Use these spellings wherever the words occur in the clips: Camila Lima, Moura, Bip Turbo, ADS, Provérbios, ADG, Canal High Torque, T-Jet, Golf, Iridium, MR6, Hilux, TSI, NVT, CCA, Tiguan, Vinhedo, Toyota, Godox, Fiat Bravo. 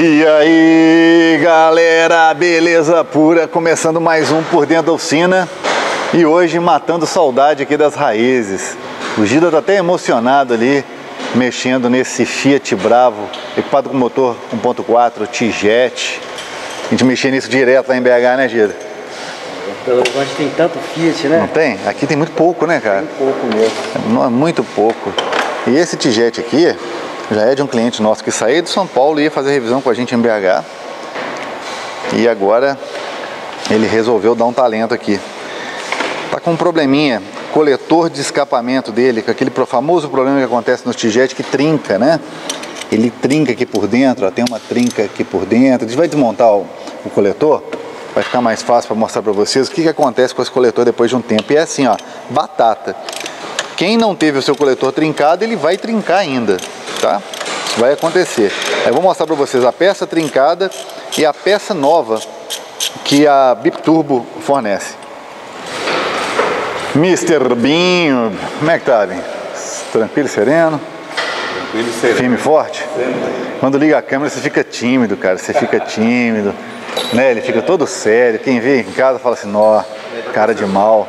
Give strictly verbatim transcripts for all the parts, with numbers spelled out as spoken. E aí galera, beleza pura, começando mais um Por Dentro da Oficina e hoje matando saudade aqui das raízes. O Gida tá até emocionado ali, mexendo nesse Fiat Bravo, equipado com motor um ponto quatro T-Jet. A gente mexia nisso direto lá em B H, né Gida? Pelo menos tem tanto Fiat, né? Não tem? Aqui tem muito pouco, né cara? Tem pouco mesmo. É muito pouco. E esse T-Jet aqui já é de um cliente nosso que saiu de São Paulo e ia fazer revisão com a gente em B H. E agora ele resolveu dar um talento aqui. Tá com um probleminha, coletor de escapamento dele, com aquele famoso problema que acontece nos T-Jet que trinca, né? Ele trinca aqui por dentro, ó, tem uma trinca aqui por dentro. A gente vai desmontar o, o coletor, vai ficar mais fácil para mostrar para vocês o que, que acontece com esse coletor depois de um tempo. E é assim, ó, batata. Quem não teve o seu coletor trincado, ele vai trincar ainda, tá? Isso vai acontecer. Eu vou mostrar para vocês a peça trincada e a peça nova que a Bip Turbo fornece. mister Binho, como é que tá, Binho? Tranquilo e sereno? Tranquilo e sereno. Firme e forte? Sempre. Quando liga a câmera você fica tímido, cara, você fica tímido, né? Ele fica todo sério, quem vê em casa fala assim, nó, cara de mal.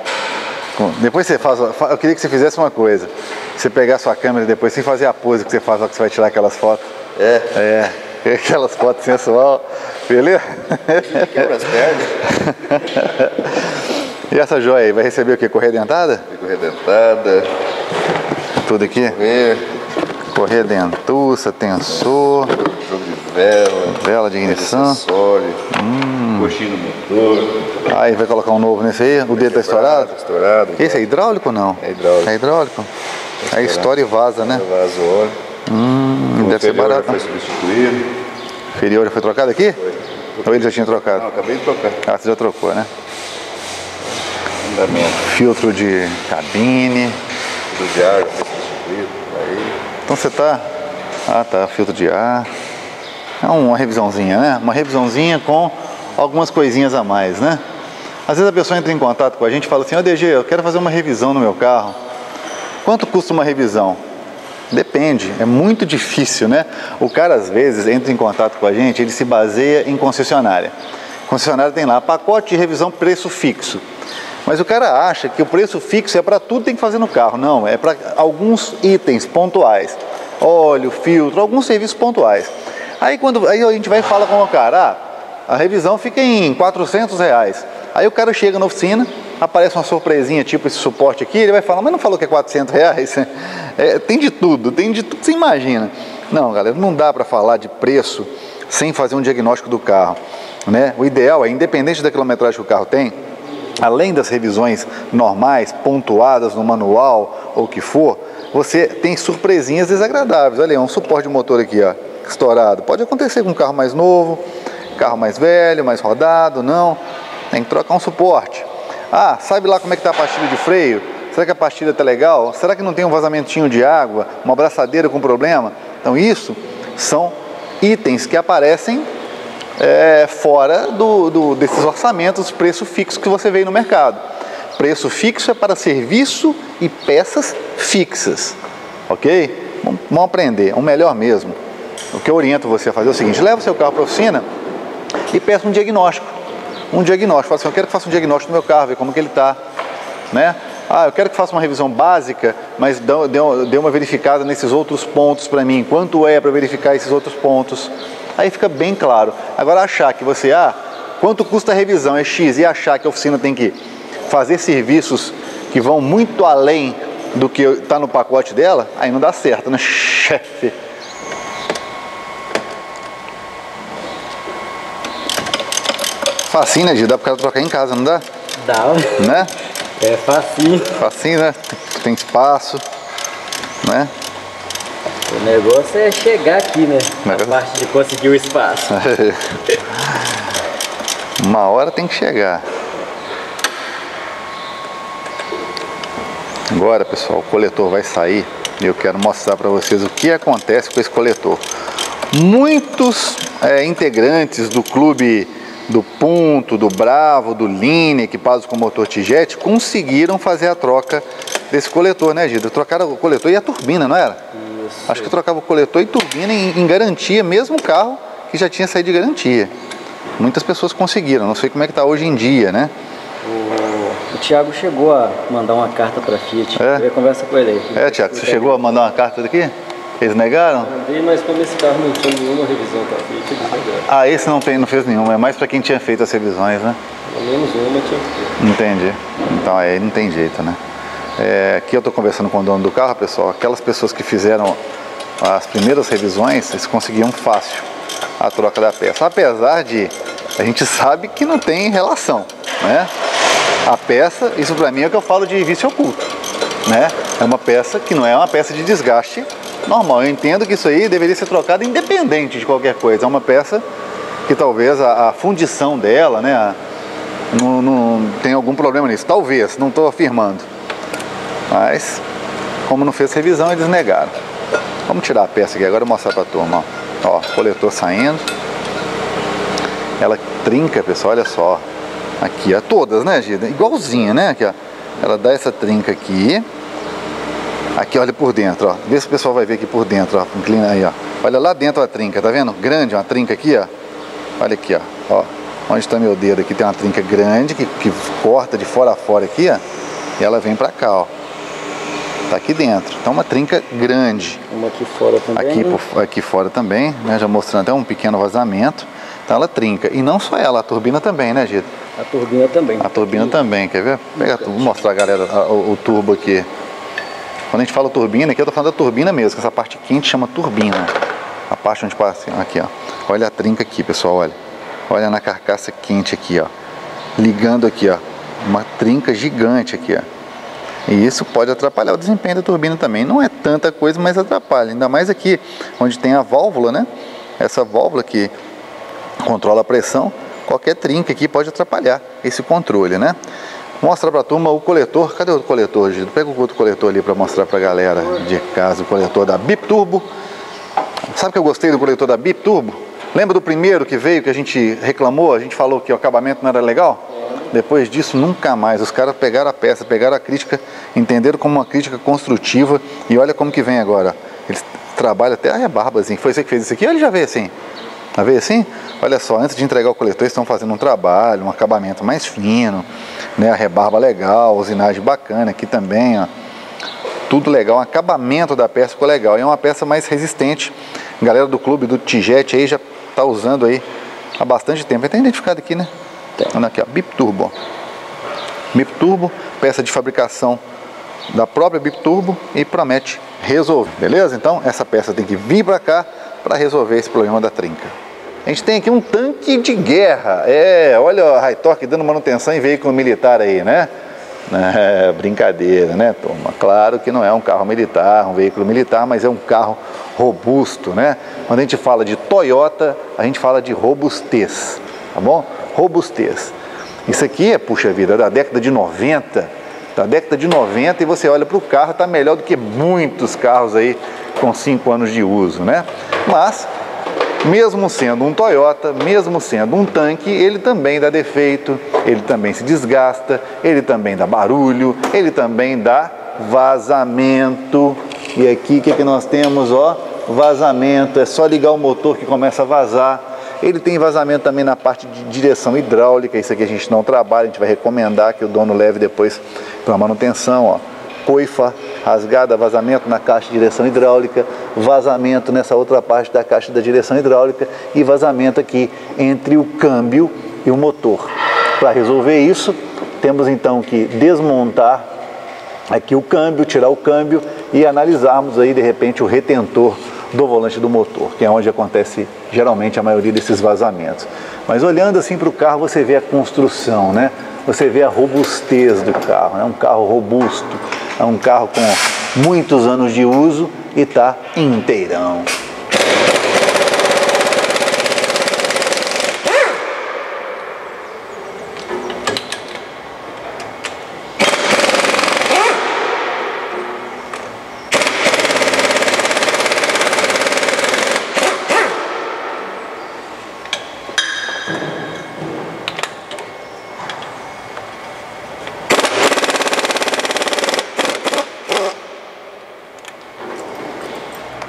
Depois você faz, eu queria que você fizesse uma coisa, você pegar a sua câmera depois, sem fazer a pose que você faz lá que você vai tirar aquelas fotos. É. É, aquelas fotos sensual, beleza? Quebra as pernas. E essa joia aí, vai receber o que? Correia dentada? Correia dentada. Tudo aqui? Correia. Correia dentuça, tensor. Jogo de vela. Vela de ignição. Acessório. Hum. Coxinho no motor. Aí vai colocar um novo nesse aí? O dedo tá estourado? Estourado. Esse é hidráulico ou não? É hidráulico. É hidráulico? Aí estoura e vaza, né? Vaza o óleo. Hum, deve ser barato. O inferior foi substituído. O inferior foi trocado aqui? Foi. Ou ele já tinha trocado? Não, acabei de trocar. Ah, você já trocou, né? Andamento. Filtro de cabine. Filtro de ar foi substituído. Aí. Então você tá... Ah, tá. Filtro de ar. É uma revisãozinha, né? Uma revisãozinha com algumas coisinhas a mais, né? Às vezes a pessoa entra em contato com a gente e fala assim, ó D G, eu quero fazer uma revisão no meu carro. Quanto custa uma revisão? Depende, é muito difícil, né? O cara às vezes entra em contato com a gente, ele se baseia em concessionária. Concessionária tem lá pacote de revisão preço fixo. Mas o cara acha que o preço fixo é para tudo que tem que fazer no carro. Não, é para alguns itens pontuais. Óleo, filtro, alguns serviços pontuais. Aí, quando, aí a gente vai e fala com o cara, ah, a revisão fica em quatrocentos reais. Aí o cara chega na oficina, aparece uma surpresinha, tipo esse suporte aqui, ele vai falar, mas não falou que é quatrocentos reais? É, tem de tudo, tem de tudo, você imagina. Não, galera, não dá para falar de preço sem fazer um diagnóstico do carro, né? O ideal é, independente da quilometragem que o carro tem, além das revisões normais, pontuadas no manual ou o que for, você tem surpresinhas desagradáveis. Olha aí, um suporte de motor aqui, ó, estourado. Pode acontecer com um carro mais novo, carro mais velho, mais rodado, não... Tem que trocar um suporte. Ah, sabe lá como é que tá a pastilha de freio? Será que a pastilha tá legal? Será que não tem um vazamentinho de água? Uma abraçadeira com problema? Então isso são itens que aparecem é, fora do, do, desses orçamentos, preço fixo que você vê no mercado. Preço fixo é para serviço e peças fixas. Ok? Vamos aprender, é o melhor mesmo. O que eu oriento você a fazer é o seguinte, leva o seu carro para a oficina e peça um diagnóstico. Um diagnóstico, assim, eu quero que faça um diagnóstico do meu carro, ver como que ele está, né? Ah, eu quero que faça uma revisão básica, mas dê uma verificada nesses outros pontos para mim, quanto é para verificar esses outros pontos, aí fica bem claro. Agora achar que você, ah, quanto custa a revisão é X, e achar que a oficina tem que fazer serviços que vão muito além do que está no pacote dela, aí não dá certo, né, chefe? Facinho, né, Gil? Dá pro cara trocar em casa, não dá? Dá, né? É facinho. Facinho, né? Tem espaço, né? O negócio é chegar aqui, né? Negócio... A parte de conseguir o espaço. Uma hora tem que chegar. Agora, pessoal, o coletor vai sair e eu quero mostrar para vocês o que acontece com esse coletor. Muitos é, integrantes do clube... do Punto, do Bravo, do Line, equipados com motor T-Jet, conseguiram fazer a troca desse coletor, né, Gida? Trocaram o coletor e a turbina, não era? Isso. Acho que trocava o coletor e turbina em, em garantia, mesmo carro que já tinha saído de garantia. Muitas pessoas conseguiram, não sei como é que está hoje em dia, né? O, o Thiago chegou a mandar uma carta para a Fiat, é? Eu conversa com ele aí. É, Thiago, você chegou a mandar uma carta daqui? Eles negaram? Mandei, mas como esse carro não tinha nenhuma revisão para a Fiat, eles negaram. Ah, esse não, tem, não fez nenhuma, é mais para quem tinha feito as revisões, né? Pelo menos uma tinha feito. Entendi, então aí não tem jeito, né? É, aqui eu estou conversando com o dono do carro, pessoal, aquelas pessoas que fizeram as primeiras revisões, eles conseguiam fácil a troca da peça, apesar de a gente sabe que não tem relação, né? A peça, isso para mim é o que eu falo de vício oculto, né? É uma peça que não é uma peça de desgaste normal, eu entendo que isso aí deveria ser trocado independente de qualquer coisa, é uma peça que talvez a, a fundição dela, né? A, não, não tem algum problema nisso, talvez, não estou afirmando. Mas, como não fez revisão, eles negaram. Vamos tirar a peça aqui agora e mostrar para a turma. Ó, o coletor saindo. Ela trinca, pessoal, olha só. Aqui, ó, todas, né, Gida? Igualzinha, né? Aqui, ó. Ela dá essa trinca aqui. Aqui, olha por dentro, ó. Vê se o pessoal vai ver aqui por dentro, ó. Inclina aí, ó. Olha lá dentro a trinca, tá vendo? Grande, uma trinca aqui, ó. Olha aqui, ó. Ó, onde está meu dedo aqui, tem uma trinca grande que, que corta de fora a fora aqui, ó. E ela vem para cá, ó. Tá aqui dentro, então uma trinca grande. Uma aqui fora também. Aqui, né? por, aqui fora também, né? Já mostrando até um pequeno vazamento. Então ela trinca. E não só ela, a turbina também, né, Gito? A turbina também. A turbina aqui também, quer ver? Pega, vou mostrar a galera a, o, o turbo aqui. Quando a gente fala turbina, aqui eu tô falando da turbina mesmo, que essa parte quente chama turbina. A parte onde passa assim, aqui, ó. Olha a trinca aqui, pessoal, olha. Olha na carcaça quente aqui, ó. Ligando aqui, ó. Uma trinca gigante aqui, ó. E isso pode atrapalhar o desempenho da turbina também. Não é tanta coisa, mas atrapalha. Ainda mais aqui, onde tem a válvula, né? Essa válvula que controla a pressão. Qualquer trinca aqui pode atrapalhar esse controle, né? Mostra pra turma o coletor. Cadê o coletor, Gil? Pega o outro coletor ali pra mostrar pra galera de casa. O coletor da Bip Turbo. Sabe que eu gostei do coletor da Bip Turbo? Lembra do primeiro que veio, que a gente reclamou? A gente falou que o acabamento não era legal? Depois disso, nunca mais. Os caras pegaram a peça, pegaram a crítica, entenderam como uma crítica construtiva. E olha como que vem agora. Eles trabalham até a rebarba, assim. Foi você que fez isso aqui? Olha, já veio assim. Já veio assim? Olha só, antes de entregar o coletor, eles estão fazendo um trabalho, um acabamento mais fino, né? A rebarba legal, a usinagem bacana aqui também, ó. Tudo legal, o acabamento da peça ficou legal. E é uma peça mais resistente. A galera do clube, do T-Jet aí, já tá usando aí há bastante tempo. Está identificado aqui, né? Olha aqui, ó, Bip Turbo. Bip Turbo, peça de fabricação da própria Bip Turbo e promete resolver, beleza? Então essa peça tem que vir para cá para resolver esse problema da trinca. A gente tem aqui um tanque de guerra. É, olha a High Torque dando manutenção em veículo militar aí, né? É, brincadeira, né, turma? Claro que não é um carro militar, um veículo militar, mas é um carro robusto, né? Quando a gente fala de Toyota, a gente fala de robustez, tá bom? Robustez. Isso aqui é, puxa vida, da década de noventa, da década de noventa, e você olha para o carro, está melhor do que muitos carros aí com cinco anos de uso, né? Mas, mesmo sendo um Toyota, mesmo sendo um tanque, ele também dá defeito, ele também se desgasta, ele também dá barulho, ele também dá vazamento. E aqui o que, é que nós temos? Ó, vazamento, é só ligar o motor que começa a vazar. Ele tem vazamento também na parte de direção hidráulica. Isso aqui a gente não trabalha, a gente vai recomendar que o dono leve depois para manutenção, ó. Coifa, rasgada, vazamento na caixa de direção hidráulica, vazamento nessa outra parte da caixa da direção hidráulica e vazamento aqui entre o câmbio e o motor. Para resolver isso, temos então que desmontar aqui o câmbio, tirar o câmbio e analisarmos aí de repente o retentor do volante do motor, que é onde acontece geralmente a maioria desses vazamentos. Mas olhando assim para o carro, você vê a construção, né? Você vê a robustez do carro. É um carro robusto, é um carro com muitos anos de uso e tá inteirão.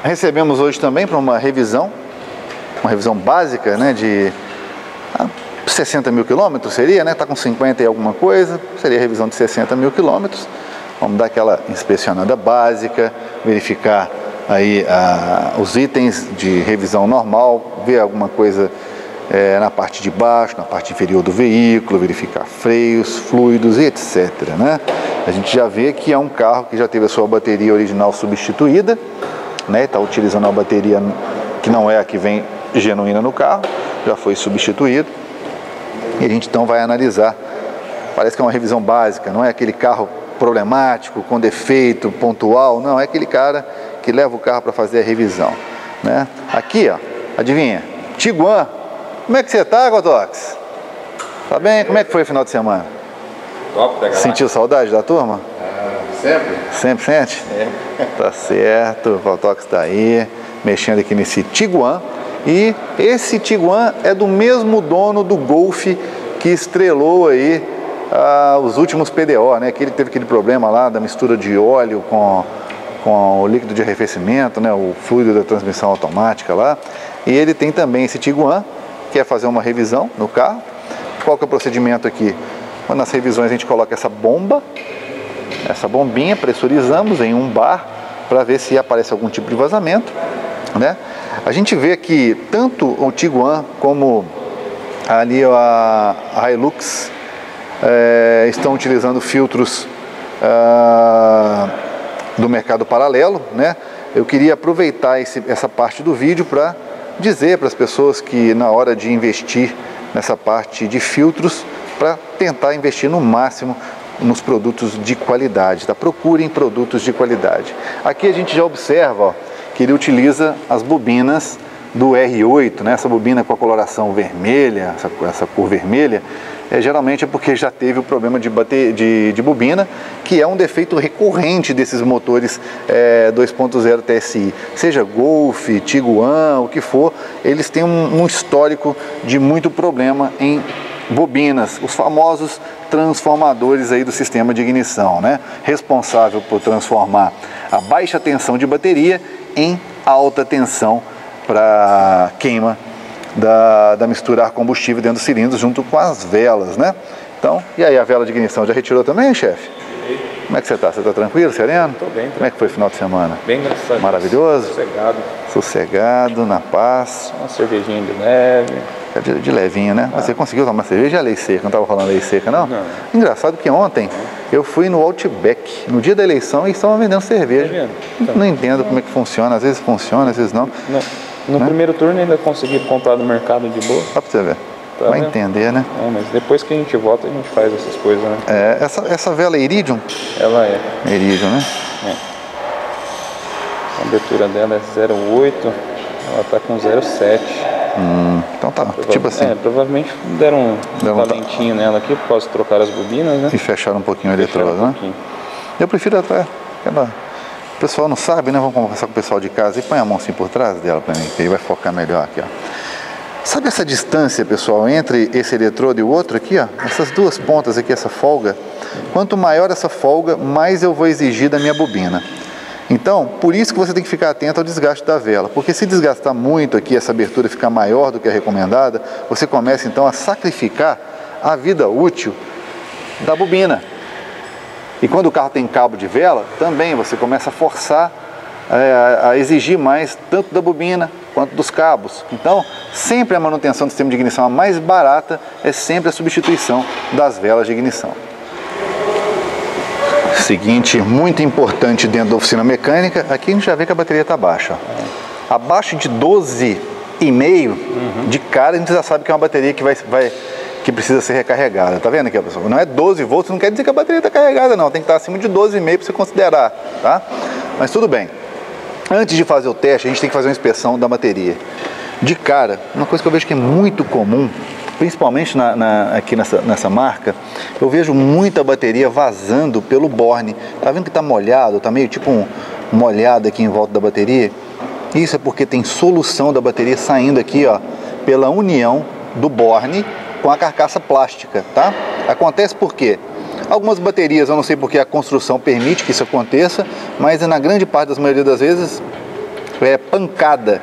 Recebemos hoje também para uma revisão uma revisão básica, né, de sessenta mil quilômetros seria, né, tá com cinquenta e alguma coisa, seria a revisão de sessenta mil quilômetros. Vamos dar aquela inspecionada básica, verificar aí a, os itens de revisão normal, ver alguma coisa é, na parte de baixo, na parte inferior do veículo, verificar freios, fluidos e etcétera, né? A gente já vê que é um carro que já teve a sua bateria original substituída, né? Está utilizando a bateria que não é a que vem genuína no carro, já foi substituído. E a gente então vai analisar, parece que é uma revisão básica, não é aquele carro problemático, com defeito, pontual, não, é aquele cara que leva o carro para fazer a revisão, né? Aqui, ó, adivinha, Tiguan, como é que você tá, Godox? Tá bem? Como é que foi o final de semana? Top, tá. Sentiu saudade da turma? Ah, sempre. Sempre sente? Sempre. Tá certo, o Godox tá aí, mexendo aqui nesse Tiguan. E esse Tiguan é do mesmo dono do Golf que estrelou aí ah, os últimos P D O, né? Que ele teve aquele problema lá da mistura de óleo com, com o líquido de arrefecimento, né? O fluido da transmissão automática lá. E ele tem também esse Tiguan, quer fazer uma revisão no carro. Qual que é o procedimento aqui? Nas revisões a gente coloca essa bomba, essa bombinha, pressurizamos em um bar para ver se aparece algum tipo de vazamento, né? A gente vê que tanto o Tiguan como ali a, a Hilux é, estão utilizando filtros ah, do mercado paralelo, né? Eu queria aproveitar esse, essa parte do vídeo para dizer para as pessoas que na hora de investir nessa parte de filtros, para tentar investir no máximo nos produtos de qualidade, tá? Procurem produtos de qualidade. Aqui a gente já observa, ó, que ele utiliza as bobinas do R oito, né? Essa bobina com a coloração vermelha, essa, essa cor vermelha, é, geralmente é porque já teve o problema de, bater, de, de bobina, que é um defeito recorrente desses motores é, dois ponto zero T S I. Seja Golf, Tiguan, o que for, eles têm um, um histórico de muito problema em bobinas, os famosos transformadores aí do sistema de ignição, né? Responsável por transformar a baixa tensão de bateria em alta tensão para queima da, da misturar combustível dentro do cilindro junto com as velas, né? Então, e aí a vela de ignição já retirou também, chefe? Como é que você tá? Você tá tranquilo, sereno? Tô bem. Tranquilo. Como é que foi o final de semana? Bem, graças a Deus. Maravilhoso? Sossegado. Sossegado, na paz. Uma cervejinha de leve. De, de levinho, né? Ah. Você conseguiu tomar cerveja? A lei seca, não tava falando lei seca, não? Não. Engraçado que ontem eu fui no Outback, no dia da eleição, e estavam vendendo cerveja. Então, não entendo não. Como é que funciona, às vezes funciona, às vezes não. não. No né? primeiro turno ainda consegui comprar no mercado de boa. Só pra você ver. Tá, vai, né? Entender, né? É, mas depois que a gente volta, a gente faz essas coisas, né? É, essa, essa vela é Iridium? Ela é. Iridium, né? É. A abertura dela é zero oito, ela tá com zero sete. Hum, então tá, Prova tipo assim. É, provavelmente deram um, deram um talentinho ta... nela aqui, por causa de trocar as bobinas, né? E fecharam um pouquinho a eletrodo, um né? Pouquinho. Eu prefiro até aquela... O pessoal não sabe, né? Vamos conversar com o pessoal de casa e põe a mão assim por trás dela pra mim, que aí vai focar melhor aqui, ó. Sabe essa distância, pessoal, entre esse eletrodo e o outro aqui, ó? Essas duas pontas aqui, essa folga. Quanto maior essa folga, mais eu vou exigir da minha bobina. Então, por isso que você tem que ficar atento ao desgaste da vela. Porque se desgastar muito aqui, essa abertura ficar maior do que a recomendada, você começa então a sacrificar a vida útil da bobina. E quando o carro tem cabo de vela, também você começa a forçar a exigir mais tanto da bobina quanto dos cabos. Então, sempre a manutenção do sistema de ignição a mais barata é sempre a substituição das velas de ignição. Seguinte, muito importante dentro da oficina mecânica, aqui a gente já vê que a bateria está baixa. Abaixo de doze vírgula cinco, uhum, de cara a gente já sabe que é uma bateria que vai... vai que precisa ser recarregada, tá vendo aqui, pessoal? Não é doze volts, não quer dizer que a bateria está carregada, não. Tem que estar acima de doze vírgula cinco para você considerar, tá? Mas tudo bem. Antes de fazer o teste, a gente tem que fazer uma inspeção da bateria. De cara, uma coisa que eu vejo que é muito comum, principalmente na, na, aqui nessa, nessa marca, eu vejo muita bateria vazando pelo borne. Tá vendo que tá molhado, tá meio tipo um molhado aqui em volta da bateria? Isso é porque tem solução da bateria saindo aqui, ó, pela união do borne com a carcaça plástica, tá? Acontece por quê? Algumas baterias, eu não sei porque a construção permite que isso aconteça, mas na grande parte das maioria das vezes é pancada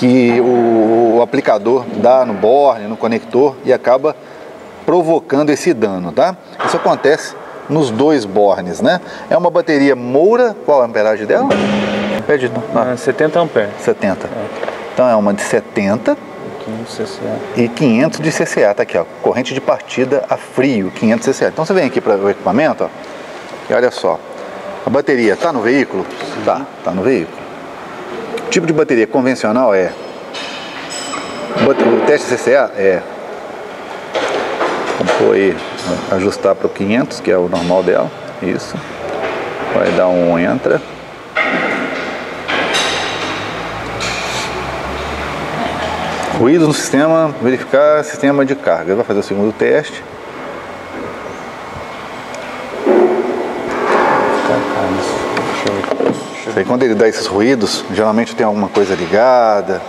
que o, o aplicador dá no borne, no conector, e acaba provocando esse dano, tá? Isso acontece nos dois bornes, né? É uma bateria Moura, qual a amperagem dela? Pede, ah, setenta amperes. setenta. É. Então é uma de setenta e quinhentos de C C A, tá aqui, ó, corrente de partida a frio, quinhentos C C A. Então você vem aqui para o equipamento, ó, e olha só, a bateria tá no veículo? Sim. Tá, tá no veículo. O tipo de bateria convencional é, o teste C C A é, vamos pôr aí, ajustar para o quinhentos, que é o normal dela, isso, vai dar um entra. Ruídos no sistema, verificar sistema de carga. Vai fazer o segundo teste. Aí, quando ele dá esses ruídos, geralmente tem alguma coisa ligada,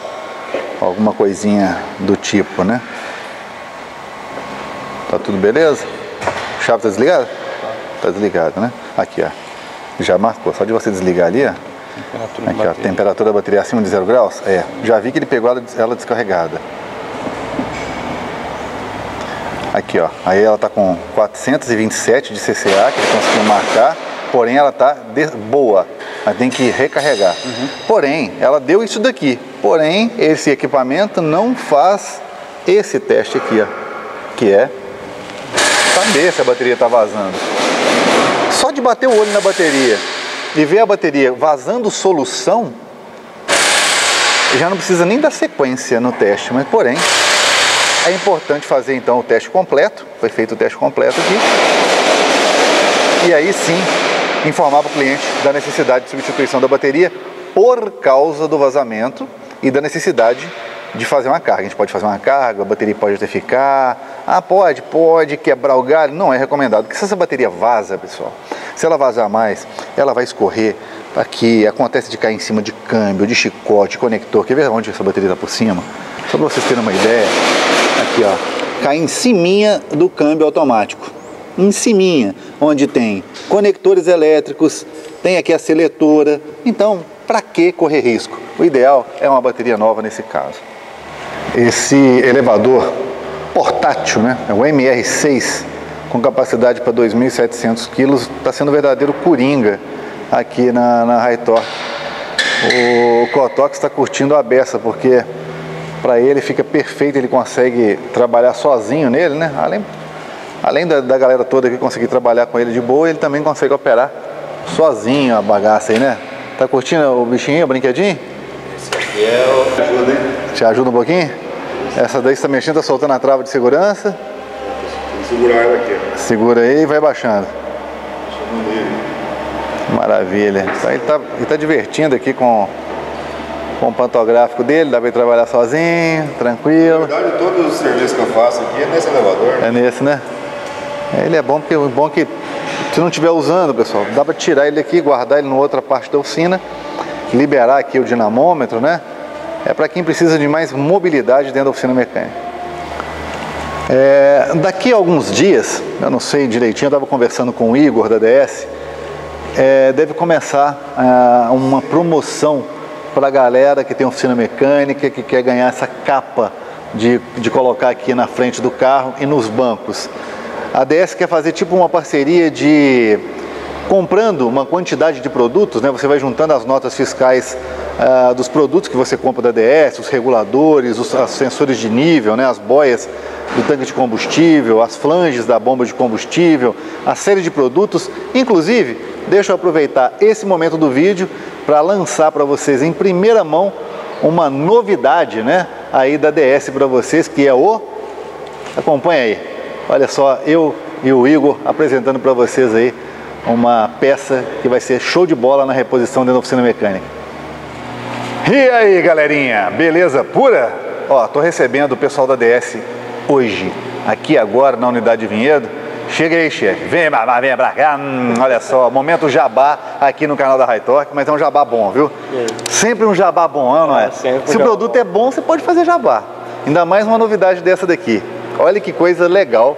alguma coisinha do tipo, né? Tá tudo beleza? A chave tá desligada? Tá desligada, né? Aqui, ó. Já marcou. Só de você desligar ali, ó. Temperatura aqui, ó, temperatura da bateria acima de zero graus? É, já vi que ele pegou ela, ela descarregada. Aqui, ó, aí ela tá com quatrocentos e vinte e sete de C C A, que ele conseguiu marcar, porém ela tá de boa, mas tem que recarregar. Uhum. Porém, ela deu isso daqui, porém esse equipamento não faz esse teste aqui, ó, que é saber se a bateria tá vazando. Só de bater o olho na bateria e ver a bateria vazando solução, já não precisa nem dar sequência no teste, mas porém é importante fazer então o teste completo. Foi feito o teste completo aqui, e aí sim informar para o cliente da necessidade de substituição da bateria por causa do vazamento e da necessidade de fazer uma carga. A gente pode fazer uma carga, a bateria pode até ficar, ah, pode, pode quebrar o galho, não é recomendado, porque se essa bateria vaza, pessoal, se ela vazar mais, ela vai escorrer aqui, acontece de cair em cima de câmbio, de chicote, conector. Quer ver onde essa bateria está por cima? Só para vocês terem uma ideia, aqui, ó, cai em ciminha do câmbio automático, em ciminha, onde tem conectores elétricos, tem aqui a seletora, então para que correr risco? O ideal é uma bateria nova nesse caso. Esse elevador portátil, né, é o M R seis, com capacidade para dois mil e setecentos quilos, está sendo um verdadeiro coringa aqui na, na High Torque. O Cotox está curtindo a beça, porque para ele fica perfeito, ele consegue trabalhar sozinho nele, né? Além, além da, da galera toda que conseguir trabalhar com ele de boa, ele também consegue operar sozinho a bagaça aí, né? Tá curtindo o bichinho, o brinquedinho? Esse aqui é o... ajuda, hein? Te ajuda um pouquinho? Essa daí está mexendo, está soltando a trava de segurança. Vou segurar ela aqui. Segura aí e vai baixando. Maravilha. Ele tá, ele tá divertindo aqui com, com o pantográfico dele, dá pra trabalhar sozinho, tranquilo. Na verdade, todos os serviços que eu faço aqui é nesse elevador. Né? É nesse, né? Ele é bom porque é bom que se não estiver usando, pessoal, dá pra tirar ele aqui, guardar ele na outra parte da oficina, liberar aqui o dinamômetro, né? É para quem precisa de mais mobilidade dentro da oficina mecânica. É, daqui a alguns dias, eu não sei direitinho, eu estava conversando com o Igor da A D S, é, deve começar uh, uma promoção para a galera que tem oficina mecânica, que quer ganhar essa capa de, de colocar aqui na frente do carro e nos bancos. A ADS quer fazer tipo uma parceria de... comprando uma quantidade de produtos, né? Você vai juntando as notas fiscais uh, dos produtos que você compra da A D S, os reguladores, os as sensores de nível, né? As boias do tanque de combustível, as flanges da bomba de combustível, a série de produtos. Inclusive, deixa eu aproveitar esse momento do vídeo para lançar para vocês em primeira mão uma novidade, né? Aí da A D S para vocês, que é o... acompanha aí. Olha só, eu e o Igor apresentando para vocês aí uma peça que vai ser show de bola na reposição dentro da oficina mecânica. E aí, galerinha, beleza pura? Ó, tô recebendo o pessoal da A D S hoje, aqui agora na unidade de Vinhedo. Chega aí, chefe, vem, vem pra cá. Hum, olha só, momento jabá aqui no canal da High Torque, mas é um jabá bom, viu? Sempre um jabá bom, não é? Se o produto é bom, você pode fazer jabá. Ainda mais uma novidade dessa daqui. Olha que coisa legal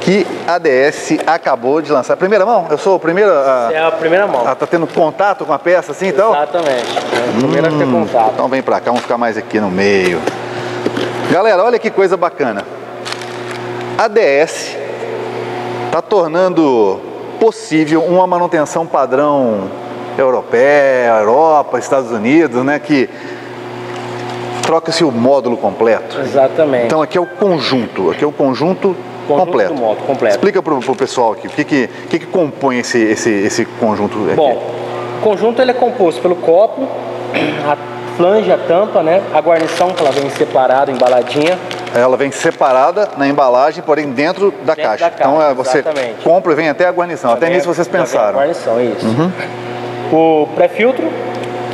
que a ADS acabou de lançar. Primeira mão? Eu sou o primeiro a... Você é a primeira mão. Ah, tá tendo contato com a peça assim, então? Exatamente. É a primeira hum, a ter contato. Então vem pra cá, vamos ficar mais aqui no meio. Galera, olha que coisa bacana. A ADS tá tornando possível uma manutenção padrão europeia, Europa, Estados Unidos, né? Que troca-se o módulo completo. Exatamente. Então aqui é o conjunto, aqui é o conjunto, conjunto completo. Do modo, completo. Explica para o pessoal aqui, o que que, que, que compõe esse, esse, esse conjunto aqui? Bom, o conjunto ele é composto pelo copo, a flange, a tampa, né? A guarnição que ela vem separada, embaladinha. Ela vem separada na embalagem, porém dentro da, dentro caixa. da caixa. Então você exatamente. compra e vem até a guarnição, também até nisso vocês pensaram. A guarnição, isso. Uhum. O pré-filtro.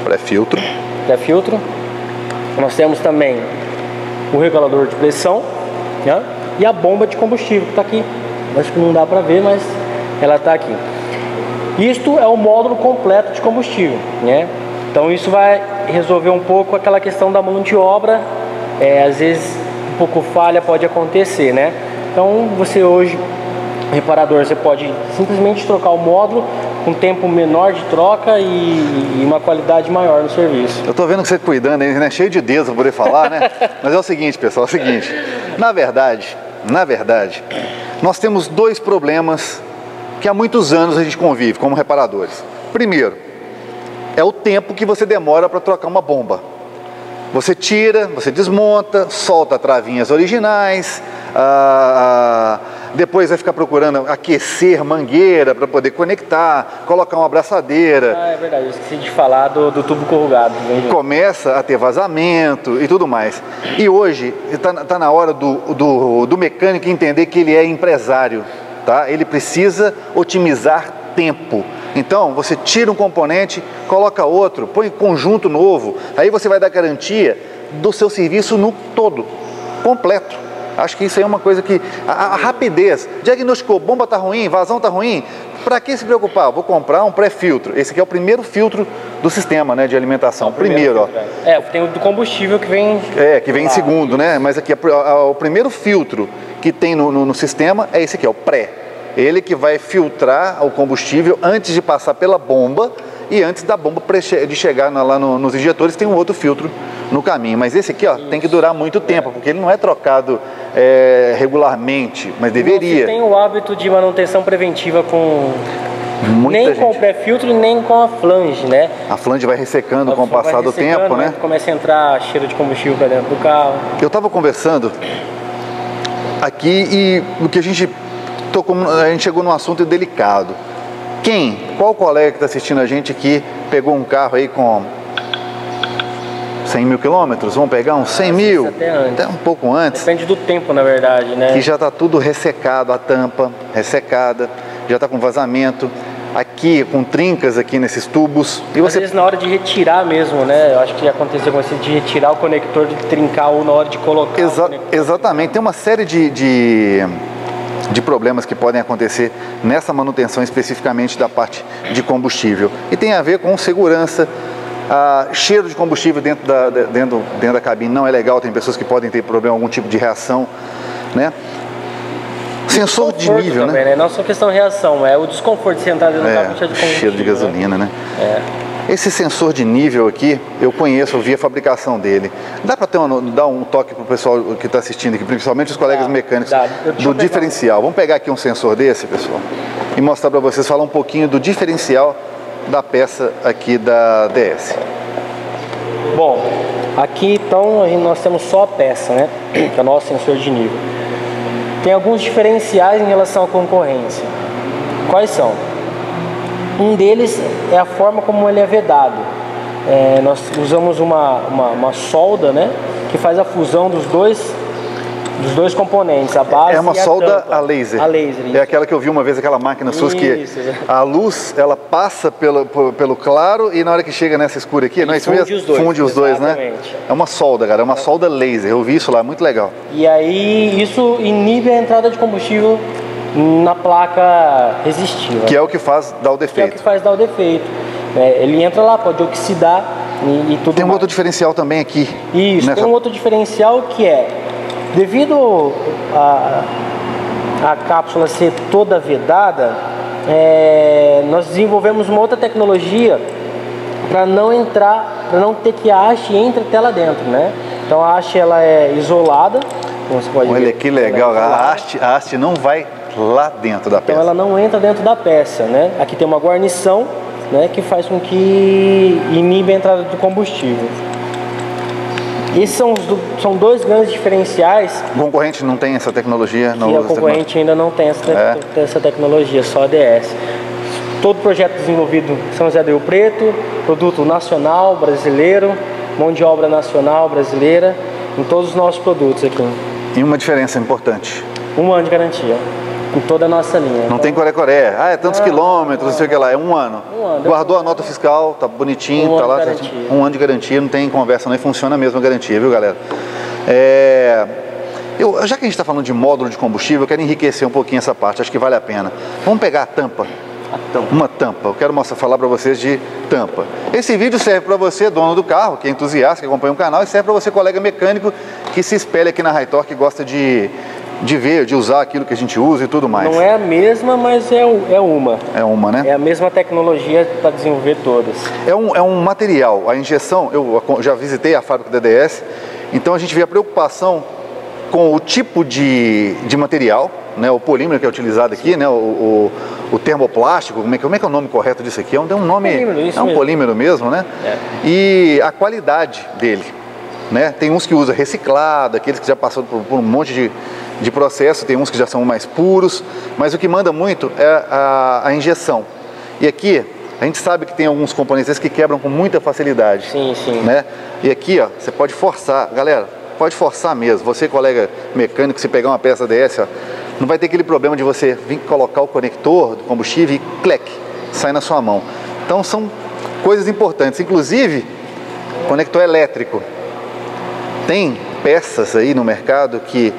Pré-filtro. Pré-filtro. Nós temos também o regulador de pressão, né? E a bomba de combustível que está aqui. Acho que não dá para ver, mas ela está aqui. Isto é o módulo completo de combustível, né? Então isso vai resolver um pouco aquela questão da mão de obra. É, às vezes um pouco falha pode acontecer, né? Então você hoje, reparador, você pode simplesmente trocar o módulo com um tempo menor de troca e, e uma qualidade maior no serviço. Eu tô vendo que você cuidando aí, né? Cheio de dedos para poder falar, né? Mas é o seguinte, pessoal, é o seguinte. Na verdade, na verdade, nós temos dois problemas que há muitos anos a gente convive como reparadores. Primeiro, é o tempo que você demora para trocar uma bomba. Você tira, você desmonta, solta travinhas originais, ah, depois vai ficar procurando aquecer mangueira para poder conectar, colocar uma abraçadeira. Ah, é verdade, eu esqueci de falar do, do tubo corrugado. Né? Começa a ter vazamento e tudo mais. E hoje está tá na hora do, do, do mecânico entender que ele é empresário, tá? Ele precisa otimizar tempo. Então, você tira um componente, coloca outro, põe conjunto novo, aí você vai dar garantia do seu serviço no todo, completo. Acho que isso aí é uma coisa que... A, a rapidez, diagnosticou, bomba tá ruim, vazão tá ruim, para que se preocupar? Eu vou comprar um pré-filtro. Esse aqui é o primeiro filtro do sistema, né, de alimentação. É o primeiro, primeiro ó. É, tem o do combustível que vem... É, que vem lá em segundo, né, mas aqui a, a, o primeiro filtro que tem no, no, no sistema é esse aqui, ó, o pré. Ele que vai filtrar o combustível antes de passar pela bomba e antes da bomba de chegar lá nos injetores tem um outro filtro no caminho. Mas esse aqui ó, tem que durar muito tempo, porque ele não é trocado é, regularmente, mas deveria. Você tem o hábito de manutenção preventiva com... Muita nem gente. com o pré-filtro, nem com a flange, né? A flange vai ressecando com o passar do tempo, né? Começa a entrar cheiro de combustível para dentro do carro. Eu estava conversando aqui e o que a gente... A gente chegou num assunto delicado. Quem, qual colega que está assistindo a gente aqui pegou um carro aí com cem mil quilômetros? Vamos pegar uns cem mil? Até, antes. até um pouco antes. Depende do tempo, na verdade, né? Que já está tudo ressecado, a tampa ressecada, já está com vazamento. Aqui, com trincas aqui nesses tubos. E você... Às vezes na hora de retirar mesmo, né? Eu acho que aconteceu com esse de retirar o conector, de trincar ou na hora de colocar. Exa exatamente. Tem uma série de... de... de problemas que podem acontecer nessa manutenção especificamente da parte de combustível. E tem a ver com segurança, a cheiro de combustível dentro da, dentro, dentro da cabine não é legal, tem pessoas que podem ter problema, algum tipo de reação, né? Sensor de nível, também, né? né? Não só questão de reação, é o desconforto de sentar dentro do carro com cheiro de combustível. Cheiro de gasolina, né? né? É. Esse sensor de nível aqui, eu conheço, eu vi a fabricação dele. Dá para dar um toque para o pessoal que está assistindo aqui, principalmente os colegas dá, mecânicos, dá. do diferencial. Um... Vamos pegar aqui um sensor desse, pessoal, e mostrar para vocês, falar um pouquinho do diferencial da peça aqui da A D S. Bom, aqui então nós temos só a peça, né? Que é o nosso sensor de nível. Tem alguns diferenciais em relação à concorrência. Quais são? Um deles é a forma como ele é vedado. É, nós usamos uma, uma, uma solda, né, que faz a fusão dos dois, dos dois componentes, a base e a tampa. É uma solda a laser. A laser. Isso. É aquela que eu vi uma vez, aquela máquina sua que a luz ela passa pelo, pelo claro e na hora que chega nessa escura aqui, não é isso mesmo? Funde os dois, né? É uma solda, cara, é uma solda laser. Eu vi isso lá, muito legal. E aí isso inibe a entrada de combustível na placa resistiva. Que é o que faz dar o defeito. Que é o que faz dar o defeito. É, ele entra lá, pode oxidar e, e tudo Tem um mais. outro diferencial também aqui. Isso, nessa... tem um outro diferencial que é, devido a, a cápsula ser toda vedada, é, nós desenvolvemos uma outra tecnologia para não entrar, para não ter que a haste entre até lá dentro, né? Então a haste ela é isolada, como você pode ver. Olha que legal, a haste, a haste não vai lá dentro da peça. Então ela não entra dentro da peça, né? Aqui tem uma guarnição, né, que faz com que inibe a entrada do combustível. Esses são, os do, são dois grandes diferenciais. O concorrente não tem essa tecnologia? Não, o concorrente tecnologia. ainda não tem essa, é. essa tecnologia, só a ADS. Todo projeto desenvolvido em São José do Rio Preto, produto nacional, brasileiro, mão de obra nacional, brasileira, em todos os nossos produtos aqui. E uma diferença importante? Um ano de garantia, em toda a nossa linha. Não então... tem coré-coré, ah, é tantos ah, quilômetros, não sei o que lá, é um ano. Um ano. Guardou a nota fiscal, tá bonitinho, um tá lá. Um ano de garantia, não tem conversa, não funciona mesmo a garantia, viu galera? É... Eu, já que a gente está falando de módulo de combustível, eu quero enriquecer um pouquinho essa parte, acho que vale a pena. Vamos pegar a tampa. Tampa. Uma tampa, eu quero mostrar, falar para vocês de tampa. Esse vídeo serve para você, dono do carro, que é entusiasta, que acompanha o canal, e serve para você, colega mecânico, que se espelha aqui na High Torque, que gosta de, de ver, de usar aquilo que a gente usa e tudo mais. Não é a mesma, mas é, é uma. É uma, né? É a mesma tecnologia para desenvolver todas. É um, é um material, a injeção, eu já visitei a fábrica da A D S, então a gente vê a preocupação com o tipo de, de material, né, o polímero que é utilizado aqui, né, o, o, o termoplástico, como é, que, como é que é o nome correto disso aqui? É um, tem um nome, polímero, isso é um mesmo. polímero mesmo, né? É. E a qualidade dele, né? Tem uns que usam reciclado, aqueles que já passaram por, por um monte de, de processo, tem uns que já são mais puros, mas o que manda muito é a, a injeção. E aqui a gente sabe que tem alguns componentes que quebram com muita facilidade. Sim, sim. Né? E aqui, ó, você pode forçar, galera. Pode forçar mesmo, você colega mecânico, se pegar uma peça dessa, não vai ter aquele problema de você vir colocar o conector do combustível e cleque, sai na sua mão. Então são coisas importantes, inclusive conector elétrico. Tem peças aí no mercado que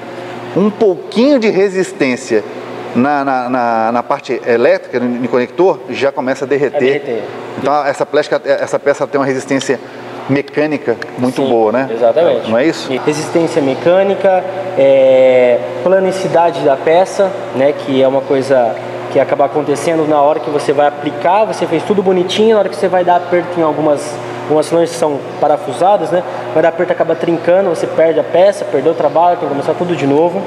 um pouquinho de resistência na, na, na, na parte elétrica, no, no conector, já começa a derreter. É derreter. Então essa, plástica, essa peça tem uma resistência mecânica muito Sim, boa, né? Exatamente. Não é isso? Resistência mecânica, é, planicidade da peça, né? Que é uma coisa que acaba acontecendo na hora que você vai aplicar, você fez tudo bonitinho, na hora que você vai dar aperto em algumas, algumas lanches que são parafusadas, né? Vai dar aperto, acaba trincando, você perde a peça, perdeu o trabalho, tem que começar tudo de novo.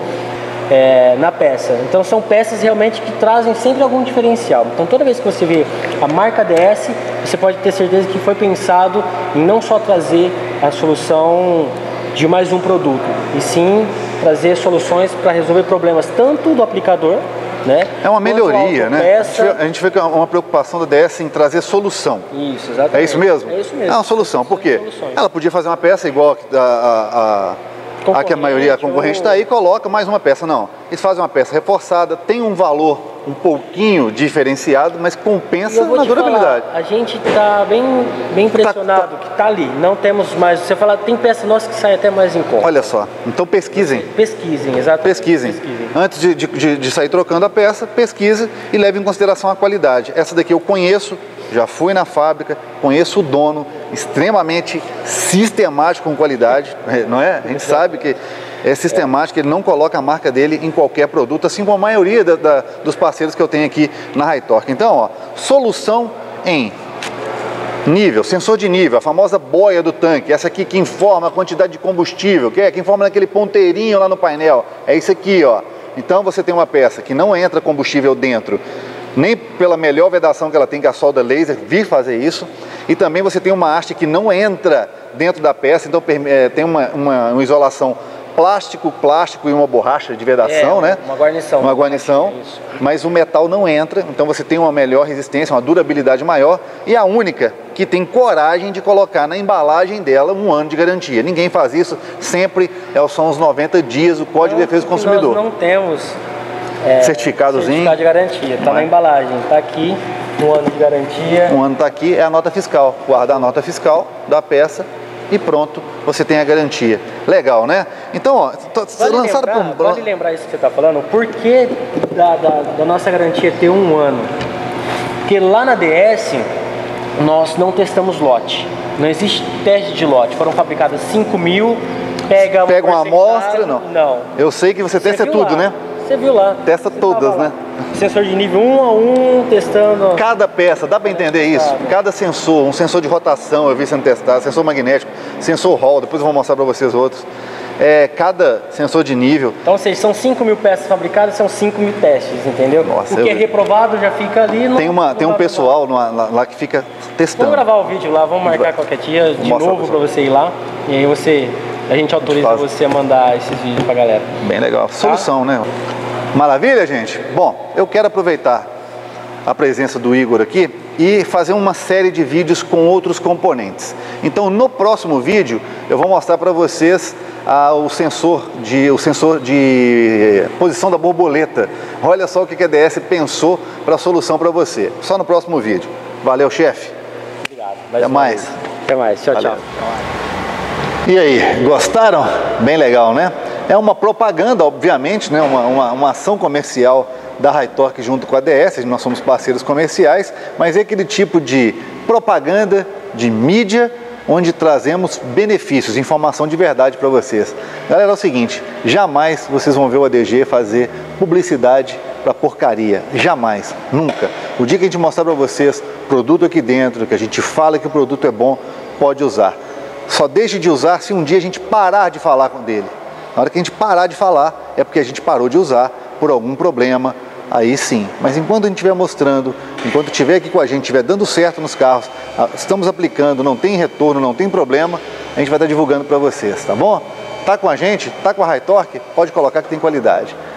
É, na peça. Então são peças realmente que trazem sempre algum diferencial. Então toda vez que você vê a marca A D S, você pode ter certeza que foi pensado em não só trazer a solução de mais um produto, e sim trazer soluções para resolver problemas tanto do aplicador, né? É uma melhoria, né? A gente, vê, a gente vê que é uma preocupação da A D S em trazer solução. Isso, exatamente. É isso mesmo? É isso mesmo. É uma solução, por quê? Ela podia fazer uma peça igual a... a, a... A que a maioria, a concorrente está aí, coloca mais uma peça. Não, eles fazem uma peça reforçada, tem um valor um pouquinho diferenciado, mas compensa na durabilidade. Falar, a gente está bem, bem impressionado tá, tá. que está ali, não temos mais. Você fala, tem peça nossa que sai até mais em conta. Olha só, então pesquisem. Pesquisem, exato. Pesquisem. pesquisem. Antes de, de, de sair trocando a peça, pesquise e leve em consideração a qualidade. Essa daqui eu conheço, já fui na fábrica, conheço o dono, extremamente sistemático com qualidade, não é? A gente sabe que é sistemático, ele não coloca a marca dele em qualquer produto, assim como a maioria da, da, dos parceiros que eu tenho aqui na High Torque. Então, ó, solução em nível, sensor de nível, a famosa boia do tanque, essa aqui que informa a quantidade de combustível, que é que informa naquele ponteirinho lá no painel, é isso aqui, ó. Então você tem uma peça que não entra combustível dentro, nem pela melhor vedação que ela tem, que a solda laser vir fazer isso, e também você tem uma haste que não entra dentro da peça, então é, tem uma, uma, uma isolação plástico, plástico e uma borracha de vedação, é, né? Uma guarnição. Uma guarnição, mas o metal não entra, então você tem uma melhor resistência, uma durabilidade maior, e a única que tem coragem de colocar na embalagem dela um ano de garantia. Ninguém faz isso, sempre são os noventa dias, o Código de Defesa do Consumidor. Nós não temos... É, certificadozinho. Certificado de garantia, está na embalagem, está aqui, um ano de garantia. Um ano está aqui, é a nota fiscal, guarda a nota fiscal da peça e pronto, você tem a garantia. Legal, né? Então, ó, vale lançado lembrar, por... Pode lembrar isso que você está falando, por que da, da, da nossa garantia ter um ano? Porque lá na A D S nós não testamos lote, não existe teste de lote, foram fabricadas cinco mil, pega, pega uma amostra, não. não. Eu sei que você, você testa tudo, lá. né? Você viu lá. Testa todas, né? Sensor de nível um a um, testando... Cada peça, dá para entender isso? Cada sensor, um sensor de rotação, eu vi sendo testado, sensor magnético, sensor hall, depois eu vou mostrar para vocês outros. É, cada sensor de nível... Então, ou seja, são cinco mil peças fabricadas, são cinco mil testes, entendeu? Nossa, o que eu... é reprovado já fica ali... No... Tem, uma, tem um pessoal lá, lá que fica testando. Vamos gravar o vídeo lá, vamos marcar qualquer dia de novo para você ir lá, e aí você... A gente autoriza Faz. você a mandar esses vídeos pra galera. Bem legal. Tá? Solução, né? Maravilha, gente? Bom, eu quero aproveitar a presença do Igor aqui e fazer uma série de vídeos com outros componentes. Então, no próximo vídeo, eu vou mostrar para vocês ah, o, sensor de, o sensor de posição da borboleta. Olha só o que a ADS pensou para a solução para você. Só no próximo vídeo. Valeu, chefe. Obrigado. Até mais. Até mais. Tchau, Valeu. tchau. E aí, gostaram? Bem legal, né? É uma propaganda, obviamente, né? Uma, uma, uma ação comercial da High Torque junto com a ADS, nós somos parceiros comerciais, mas é aquele tipo de propaganda, de mídia, onde trazemos benefícios, informação de verdade para vocês. Galera, é o seguinte, jamais vocês vão ver o A D G fazer publicidade para porcaria, jamais, nunca. O dia que a gente mostrar para vocês produto aqui dentro, que a gente fala que o produto é bom, pode usar. Só deixe de usar se um dia a gente parar de falar com dele. Na hora que a gente parar de falar, é porque a gente parou de usar por algum problema, aí sim. Mas enquanto a gente estiver mostrando, enquanto estiver aqui com a gente, estiver dando certo nos carros, estamos aplicando, não tem retorno, não tem problema, a gente vai estar divulgando para vocês, tá bom? Tá com a gente? Tá com a High Torque? Pode colocar que tem qualidade.